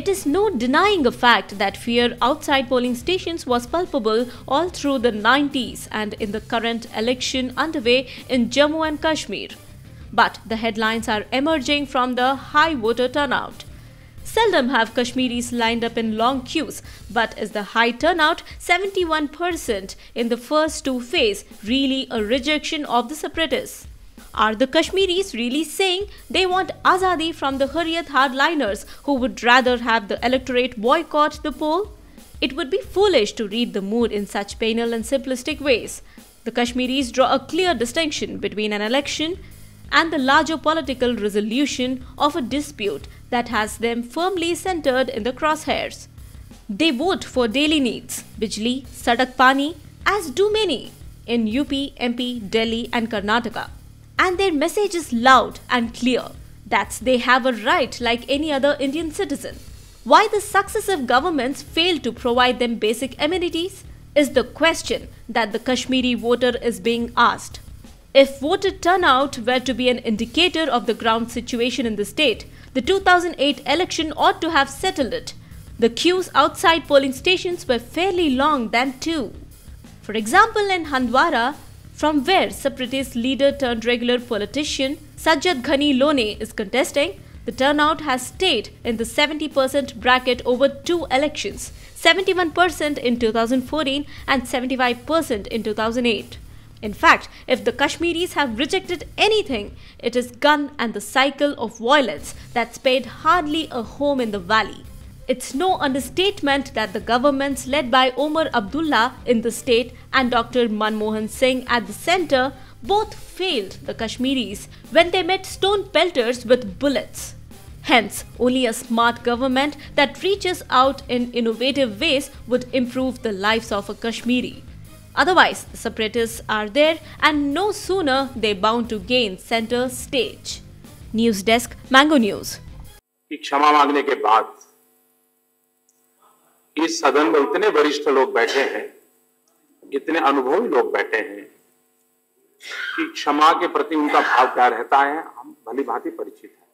It is no denying a fact that fear outside polling stations was palpable all through the 90s and in the current election underway in Jammu and Kashmir. But the headlines are emerging from the high voter turnout. Seldom have Kashmiris lined up in long queues, but is the high turnout, 71% in the first two phases, really a rejection of the separatists? Are the Kashmiris really saying they want Azadi from the Hurriyat hardliners who would rather have the electorate boycott the poll? It would be foolish to read the mood in such banal and simplistic ways. The Kashmiris draw a clear distinction between an election and the larger political resolution of a dispute that has them firmly centered in the crosshairs. They vote for daily needs, Bijli, Sadatpani, as do many in UP, MP, Delhi and Karnataka. And their message is loud and clear that they have a right like any other Indian citizen. Why the successive governments failed to provide them basic amenities is the question that the Kashmiri voter is being asked. If voter turnout were to be an indicator of the ground situation in the state, the 2008 election ought to have settled it. The queues outside polling stations were fairly long than too. For example, in Handwara, from where separatist leader turned regular politician Sajjad Ghani Lone is contesting, the turnout has stayed in the 70% bracket over two elections, 71% in 2014 and 75% in 2008. In fact, if the Kashmiris have rejected anything, it is gun and the cycle of violence that spared hardly a home in the valley. It's no understatement that the governments led by Omar Abdullah in the state and Dr. Manmohan Singh at the centre both failed the Kashmiris when they met stone pelters with bullets. Hence, only a smart government that reaches out in innovative ways would improve the lives of a Kashmiri. Otherwise, the separatists are there and no sooner they bound to gain center stage. News Desk, Mango News. क्षमा मांगने के बाद इस सदन में इतने वरिष्ठ लोग बैठे हैं, इतने अनुभवी लोग बैठे हैं कि क्षमा के प्रति उनका भाव क्या रहता है हम भली भांति परिचित हैं।